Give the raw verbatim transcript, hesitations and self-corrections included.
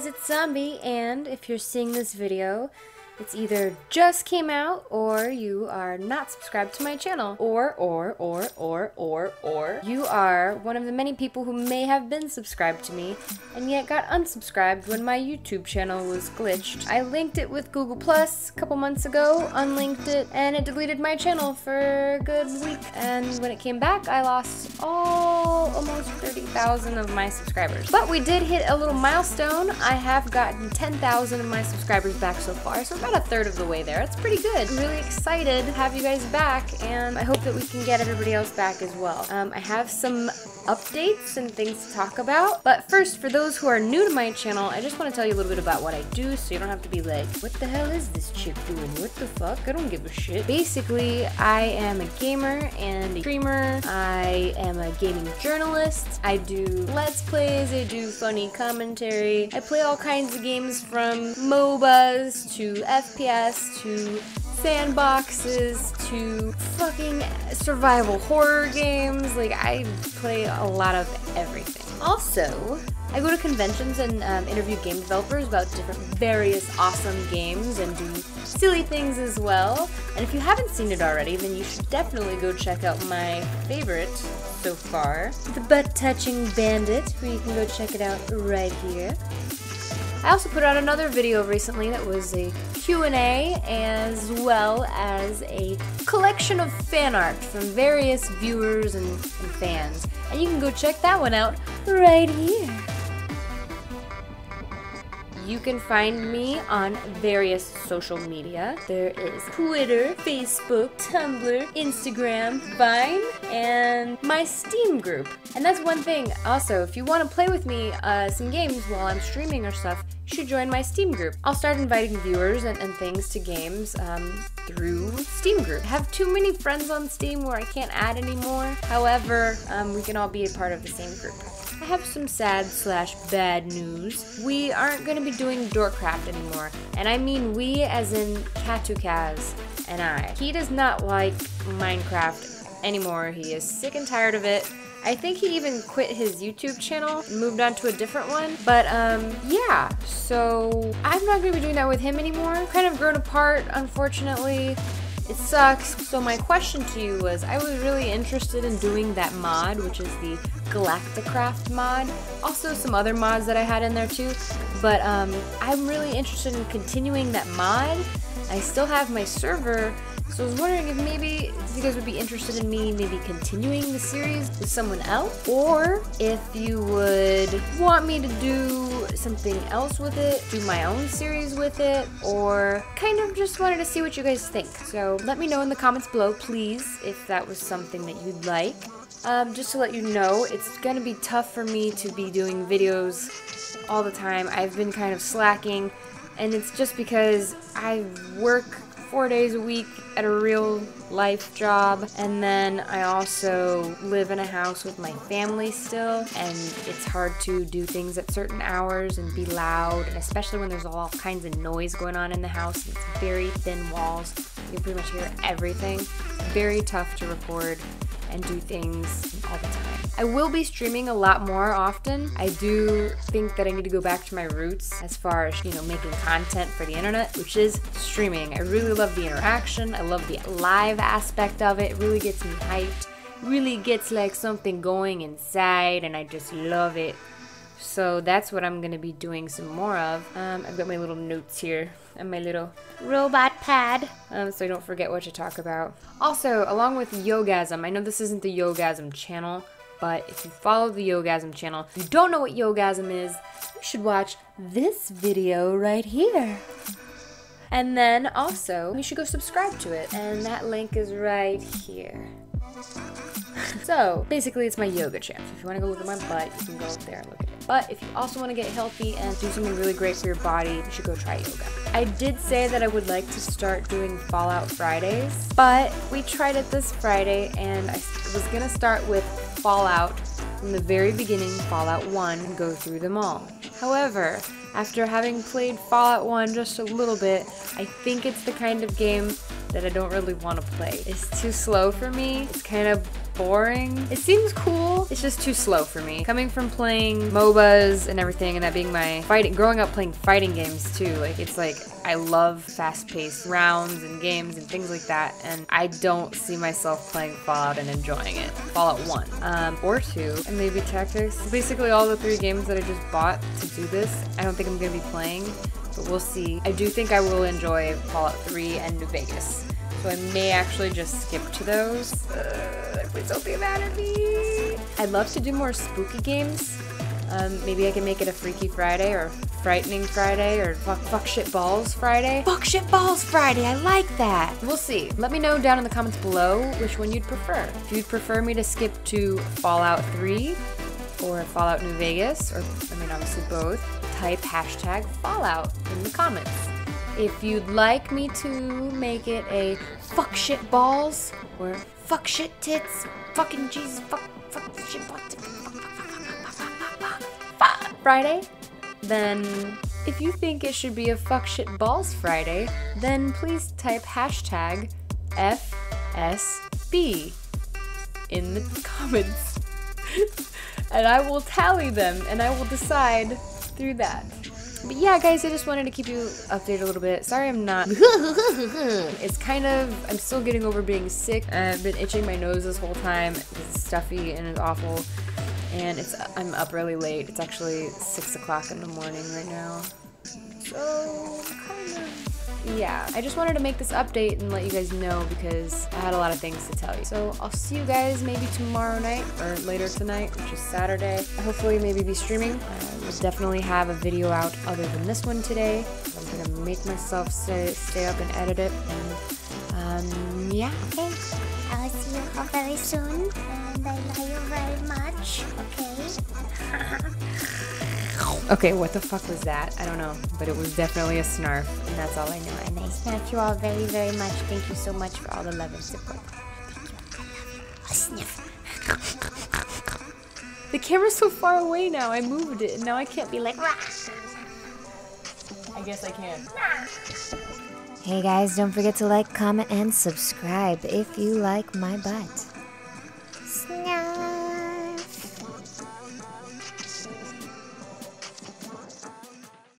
guys, it's Zombie, and if you're seeing this video, it's either just came out or you are not subscribed to my channel. Or, or, or, or, or, or, you are one of the many people who may have been subscribed to me and yet got unsubscribed when my YouTube channel was glitched. I linked it with Google Plus a couple months ago, unlinked it, and it deleted my channel for a good week. And when it came back, I lost all, almost thirty thousand of my subscribers. But we did hit a little milestone. I have gotten ten thousand of my subscribers back so far, so about a third of the way there. It's pretty good. I'm really excited to have you guys back, and I hope that we can get everybody else back as well. Um, I have some updates and things to talk about, but first, for those who are new to my channel, I just want to tell you a little bit about what I do so you don't have to be like, what the hell is this chick doing? What the fuck? I don't give a shit. Basically, I am a gamer and a streamer. I am a gaming journalist. I do let's plays. I do funny commentary. I play all kinds of games, from MOBAs to F P S to sandboxes to fucking survival horror games. Like, I play a lot of everything. Also, I go to conventions and um, interview game developers about different various awesome games and do silly things as well. And if you haven't seen it already, then you should definitely go check out my favorite so far, The Butt Touching Bandit, where you can go check it out right here. I also put out another video recently that was a Q and A, as well as a collection of fan art from various viewers and, and fans. And you can go check that one out right here. You can find me on various social media. There is Twitter, Facebook, Tumblr, Instagram, Vine, and my Steam group. And that's one thing. Also, if you want to play with me uh, some games while I'm streaming or stuff, you should join my Steam group. I'll start inviting viewers and, and things to games um, through Steam group. I have too many friends on Steam where I can't add anymore. However, um, we can all be a part of the same group. I have some sad slash bad news. We aren't going to be doing Dorkcraft anymore, and I mean we as in Katukaz and I. He does not like Minecraft anymore. He is sick and tired of it. I think he even quit his YouTube channel and moved on to a different one, but um, yeah, so I'm not going to be doing that with him anymore. Kind of grown apart, unfortunately. It sucks. So my question to you was, I was really interested in doing that mod, which is the Galacticraft mod. Also some other mods that I had in there too, but um, I'm really interested in continuing that mod. I still have my server, so I was wondering if maybe you guys would be interested in me maybe continuing the series with someone else, or if you would want me to do something else with it, do my own series with it, or kind of just wanted to see what you guys think. So let me know in the comments below, please, if that was something that you'd like. Um, just to let you know, it's gonna be tough for me to be doing videos all the time. I've been kind of slacking, and it's just because I work four days a week at a real life job, and then I also live in a house with my family still, and it's hard to do things at certain hours and be loud, and especially when there's all kinds of noise going on in the house. It's very thin walls, you can pretty much hear everything. It's very tough to record and do things all the time. I will be streaming a lot more often. I do think that I need to go back to my roots as far as, you know, making content for the internet, which is streaming. I really love the interaction. I love the live aspect of it. It really gets me hyped. It really gets like something going inside, and I just love it. So that's what I'm gonna be doing some more of. Um, I've got my little notes here and my little robot pad, um, so I don't forget what to talk about. Also, along with Yogasm, I know this isn't the Yogasm channel, but if you follow the Yogasm channel, if you don't know what Yogasm is, you should watch this video right here. And then also, you should go subscribe to it, and that link is right here. So basically, it's my yoga channel. If you want to go look at my butt, you can go up there and look at it. But if you also want to get healthy and do something really great for your body, you should go try yoga. I did say that I would like to start doing Fallout Fridays, but we tried it this Friday, and I was gonna start with Fallout from the very beginning, Fallout one, and go through them all. However, after having played Fallout one just a little bit, I think it's the kind of game that I don't really want to play. It's too slow for me. It's kind of boring. It seems cool. It's just too slow for me. Coming from playing MOBAs and everything, and that being my fighting, growing up playing fighting games too. Like, it's like, I love fast-paced rounds and games and things like that, and I don't see myself playing Fallout and enjoying it. Fallout one, um, or two, and maybe Tactics. Basically all the three games that I just bought to do this, I don't think I'm gonna be playing, but we'll see. I do think I will enjoy Fallout three and New Vegas, so I may actually just skip to those. Uh, please don't be mad at me. I'd love to do more spooky games. Um, maybe I can make it a Freaky Friday or Frightening Friday or fuck, fuck Shit Balls Friday. Fuck Shit Balls Friday, I like that. We'll see. Let me know down in the comments below which one you'd prefer. If you'd prefer me to skip to Fallout three or Fallout New Vegas, or I mean obviously both, type hashtag Fallout in the comments. If you'd like me to make it a Fuck Shit Balls or Fuck Shit Tits, fucking Jesus, fuck, fuck shit, fuck, fuck, fuck. Friday, then if you think it should be a Fuck Shit Balls Friday, then please type hashtag F S B in the comments and I will tally them and I will decide through that. But yeah guys, I just wanted to keep you updated a little bit. Sorry I'm not. It's kind of, I'm still getting over being sick. I've been itching my nose this whole time. It's stuffy and it's awful. And it's, I'm up really late. It's actually six o'clock in the morning right now. So, kind of, yeah. I just wanted to make this update and let you guys know because I had a lot of things to tell you. So I'll see you guys maybe tomorrow night or later tonight, which is Saturday. Hopefully maybe be streaming. I will definitely have a video out other than this one today. I'm gonna make myself stay, stay up and edit it. And um, yeah. Okay, I'll see you all very soon. I love you very much, okay? Okay, what the fuck was that? I don't know, but it was definitely a snarf, and that's all I know. And I snarf you all very, very much. Thank you so much for all the love and support. Thank you. I love you. I'll sniff. The camera's so far away now. I moved it, and now I can't be like, rah. I guess I can. Hey guys, don't forget to like, comment, and subscribe if you like my butt.